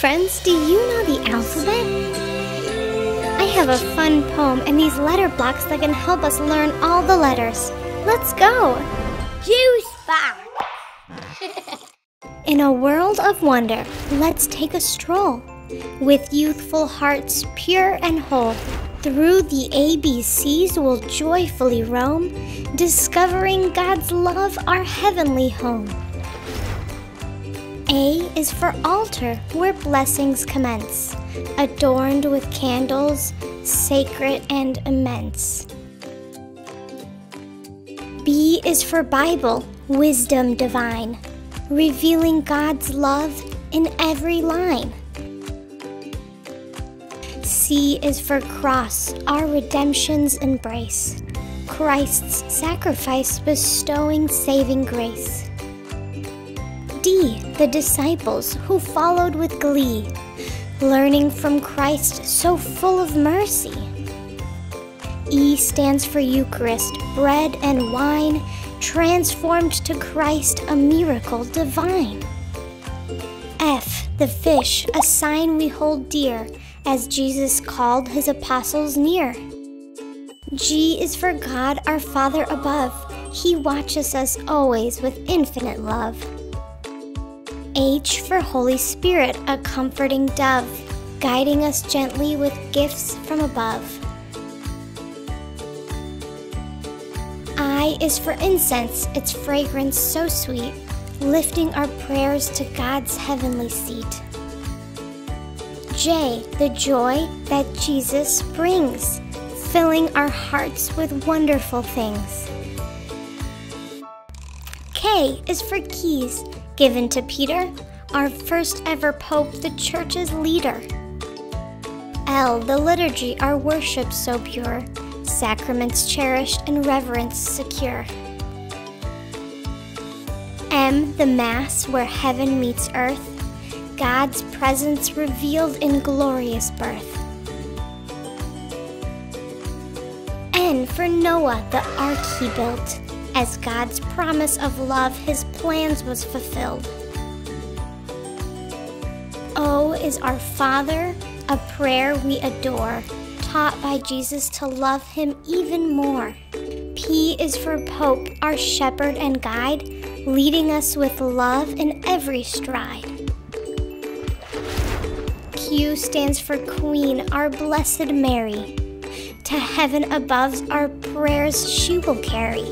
Friends, do you know the alphabet? I have a fun poem and these letter blocks that can help us learn all the letters. Let's go! Juicebox! In a world of wonder, let's take a stroll. With youthful hearts pure and whole, through the ABCs we'll joyfully roam, discovering God's love, our heavenly home. A is for altar, where blessings commence, adorned with candles, sacred and immense. B is for Bible, wisdom divine, revealing God's love in every line. C is for cross, our redemption's embrace, Christ's sacrifice bestowing saving grace. D, the disciples who followed with glee, learning from Christ so full of mercy. E stands for Eucharist, bread and wine, transformed to Christ, a miracle divine. F, the fish, a sign we hold dear, as Jesus called his apostles near. G is for God, our Father above. He watches us always with infinite love. H for Holy Spirit, a comforting dove, guiding us gently with gifts from above. I is for incense, its fragrance so sweet, lifting our prayers to God's heavenly seat. J, the joy that Jesus brings, filling our hearts with wonderful things. K is for keys, given to Peter, our first ever Pope, the Church's leader. L, the liturgy, our worship so pure, sacraments cherished and reverence secure. M, the Mass, where heaven meets earth, God's presence revealed in glorious birth. N for Noah, the ark he built, as God's promise of love, his plans was fulfilled. O is our Father, a prayer we adore, taught by Jesus to love him even more. P is for Pope, our shepherd and guide, leading us with love in every stride. Q stands for Queen, our Blessed Mary. To heaven above, our prayers she will carry.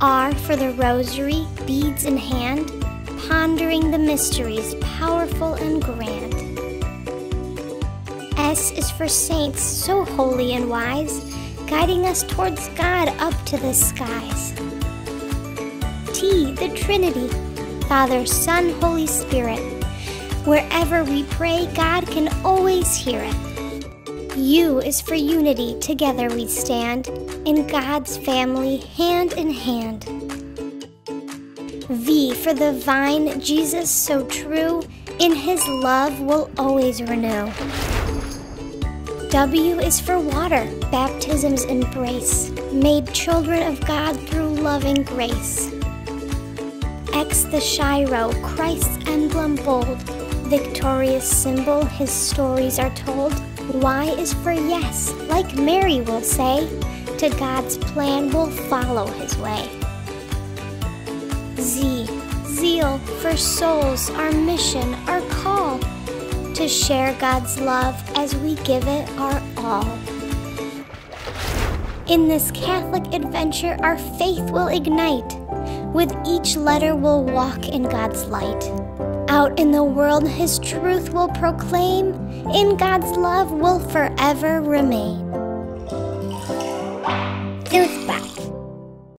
R for the Rosary, beads in hand, pondering the mysteries, powerful and grand. S is for saints, so holy and wise, guiding us towards God up to the skies. T, the Trinity, Father, Son, Holy Spirit. Wherever we pray, God can always hear it. U is for unity, together we stand, in God's family, hand in hand. V for the vine, Jesus so true, in his love we'll always renew. W is for water, baptism's embrace, made children of God through loving grace. X, the Chi Rho, Christ's emblem bold, victorious symbol, his stories are told. Y is for yes, like Mary will say, to God's plan we'll follow his way. Z, zeal for souls, our mission, our call, to share God's love as we give it our all. In this Catholic adventure, our faith will ignite. With each letter we'll walk in God's light. Out in the world, his truth will proclaim. In God's love, we'll forever remain.